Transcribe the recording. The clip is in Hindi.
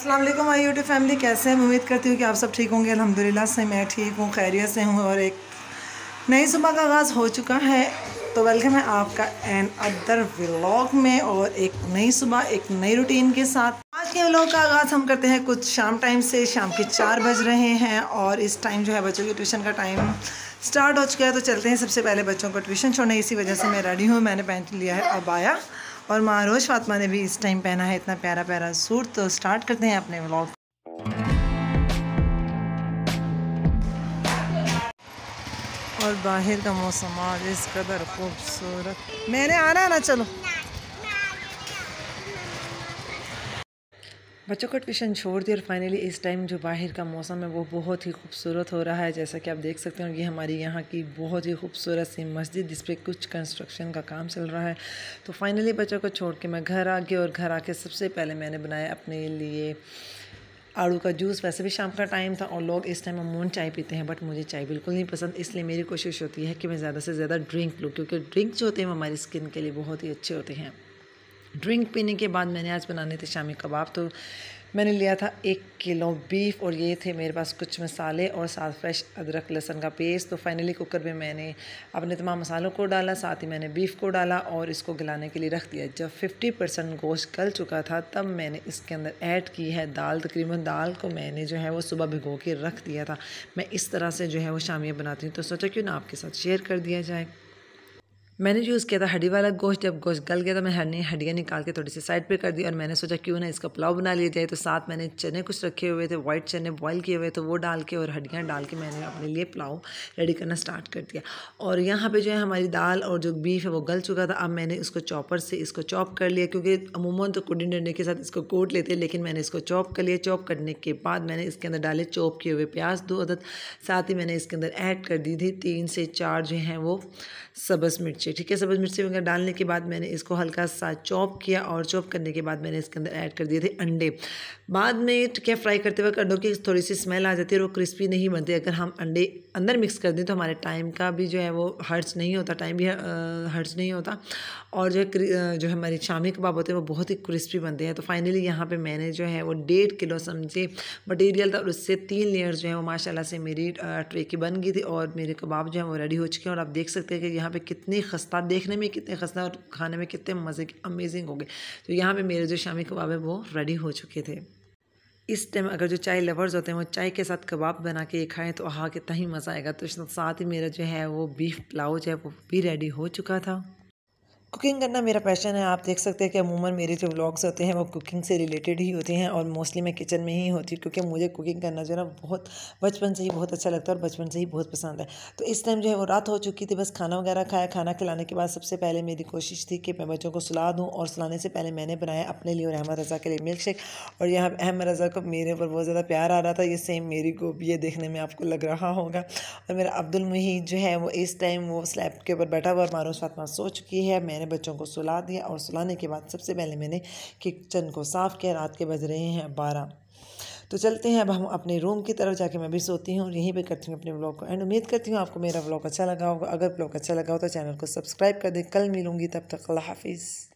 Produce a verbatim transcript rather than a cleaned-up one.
अस्सलामुअलैकुम माय यूट्यूब फैमिली, कैसे हैं? उम्मीद करती हूँ कि आप सब ठीक होंगे। अल्हम्दुलिल्लाह से मैं ठीक हूँ, खैरियत से हूँ और एक नई सुबह का आगाज़ हो चुका है। तो वेलकम है आपका एन अदर व्लॉग में और एक नई सुबह एक नई रूटीन के साथ। आज के व्लॉग का आगाज़ हम करते हैं कुछ शाम टाइम से। शाम के चार बज रहे हैं और इस टाइम जो है बच्चों की ट्यूशन का टाइम स्टार्ट हो चुका है। तो चलते हैं सबसे पहले बच्चों को ट्यूशन छोड़ने। इसी वजह से मैं रेडी हूँ, मैंने पहन लिया है अबाया और माहरोश फात्मा ने भी इस टाइम पहना है इतना प्यारा प्यारा सूट। तो स्टार्ट करते हैं अपने व्लॉग। और बाहर का मौसम आज इस कदर खूबसूरत। मैंने आना ना, चलो बच्चों को ट्यूशन छोड़ दी और फाइनली इस टाइम जो बाहर का मौसम है वो बहुत ही खूबसूरत हो रहा है। जैसा कि आप देख सकते हैं, ये हमारी यहाँ की बहुत ही खूबसूरत सी मस्जिद जिस पे कुछ कंस्ट्रक्शन का काम चल रहा है। तो फाइनली बच्चों को छोड़ के मैं घर आ गई और घर आके सबसे पहले मैंने बनाया अपने लिए आड़ू का जूस। वैसे भी शाम का टाइम था और लोग इस टाइम अमूमन चाय पीते हैं, बट मुझे चाय बिल्कुल नहीं पसंद। इसलिए मेरी कोशिश होती है कि मैं ज़्यादा से ज़्यादा ड्रिंक लूँ, क्योंकि ड्रिंक जो होते हैं वो हमारी स्किन के लिए बहुत ही अच्छे होते हैं। ड्रिंक पीने के बाद मैंने आज बनाने थे शामी कबाब। तो मैंने लिया था एक किलो बीफ और ये थे मेरे पास कुछ मसाले और साथ फ्रेश अदरक लहसुन का पेस्ट। तो फाइनली कुकर में मैंने अपने तमाम मसालों को डाला, साथ ही मैंने बीफ को डाला और इसको गलाने के लिए रख दिया। जब पचास परसेंट गोश्त गल चुका था तब मैंने इसके अंदर ऐड की है दाल। तकरीबन दाल को मैंने जो है वो सुबह भिगो के रख दिया था। मैं इस तरह से जो है वो शामियाँ बनाती हूँ, तो सोचा क्यों ना आपके साथ शेयर कर दिया जाए। मैंने यूज़ किया था हड्डी वाला गोश्त। जब गोश्त गल गया तो मैं हड्डी हड्डियाँ निकाल के थोड़ी सी साइड पे कर दी और मैंने सोचा क्यों ना इसका पुलाव बना लिया जाए। तो साथ मैंने चने कुछ रखे हुए थे, वाइट चने बॉईल किए हुए, तो वो डाल के और हड्डियाँ डाल के मैंने अपने लिए पुलाव रेडी करना स्टार्ट कर दिया। और यहाँ पे जो है हमारी दाल और जो बीफ है वो गल चुका था। अब मैंने इसको चॉपर से इसको चॉप कर लिया, क्योंकि अमूमन तो कुडी डंडे के साथ इसको कूट लेते हैं, लेकिन मैंने इसको चॉप कर लिया। चॉप करने के बाद मैंने इसके अंदर डाले चॉप किए हुए प्याज दो अदद, साथ ही मैंने इसके अंदर ऐड कर दी थी तीन से चार जो हैं वो सब्ज़ मिर्ची। ठीक है, सब्ज़ मिर्ची वगैरह डालने के बाद मैंने इसको हल्का सा चॉप किया और चॉप करने के बाद मैंने इसके अंदर ऐड कर दिए थे अंडे। बाद में क्या फ्राई करते वक्त अंडों की थोड़ी सी स्मेल आ जाती है और वो क्रिस्पी नहीं बनते। अगर हम अंडे अंदर मिक्स कर दें तो हमारे टाइम का भी जो है वो हर्च नहीं होता, टाइम भी हर्च नहीं होता और जो जो हमारे शामी कबाब होते हैं वो बहुत ही क्रिस्पी बनते हैं। तो फाइनली यहाँ पर मैंने जो है वो डेढ़ किलो समझे मटीरियल था और उससे तीन लेयर्स जो है वो माशाल्लाह से मेरी ट्रे की बन गई थी और मेरे कबाब जो है वो रेडी हो चुके हैं। और आप देख सकते हैं कि यहाँ पर कितनी खस्ता, देखने में कितने खस्ता और खाने में कितने मज़े के अमेजिंग हो गए। तो यहाँ पे मेरे जो शामी कबाब है वो रेडी हो चुके थे। इस टाइम अगर जो चाय लवर्स होते हैं वो चाय के साथ कबाब बना के ये खाएँ तो आहा कितना ही मज़ा आएगा। तो साथ ही मेरा जो है वो बीफ पुलाव जो है वो भी रेडी हो चुका था। कुकिंग करना मेरा पैशन है। आप देख सकते हैं कि अमूमन मेरे जो व्लॉग्स होते हैं वो कुकिंग से रिलेटेड ही होते हैं और मोस्टली मैं किचन में ही होती हूँ, क्योंकि मुझे कुकिंग करना जो है ना बहुत बचपन से ही बहुत अच्छा लगता है और बचपन से ही बहुत पसंद है। तो इस टाइम जो है वो रात हो चुकी थी, बस खाना वगैरह खाया। खाना खिलाने के बाद सबसे पहले मेरी कोशिश थी कि मैं बच्चों को सुला दूँ और सुलाने से पहले मैंने बनाया अपने लिए और अहमद रज़ा के लिए मिल्क शेक। और यहाँ अहमद रज़ा को मेरे ऊपर बहुत ज़्यादा प्यार आ रहा था। ये सेम मेरी को भी ये देखने में आपको लग रहा होगा। और मेरा अब्दुल वहीद जो है वो इस टाइम वो स्लैब के ऊपर बैठा हुआ और माहरोश फात्मा सो चुकी है। मैंने बच्चों को सुला दिया और सुलाने के बाद सबसे पहले मैंने किचन को साफ़ किया। रात के बज रहे हैं बारह। तो चलते हैं अब हम अपने रूम की तरफ, जाके मैं भी सोती हूँ और यहीं पे करती हूँ अपने व्लॉग को एंड। उम्मीद करती हूँ आपको मेरा व्लॉग अच्छा लगा होगा। अगर व्लॉग अच्छा लगा हो तो चैनल को सब्सक्राइब कर दें। कल मिलूँगी, तब तक अल्लाह हाफिज़।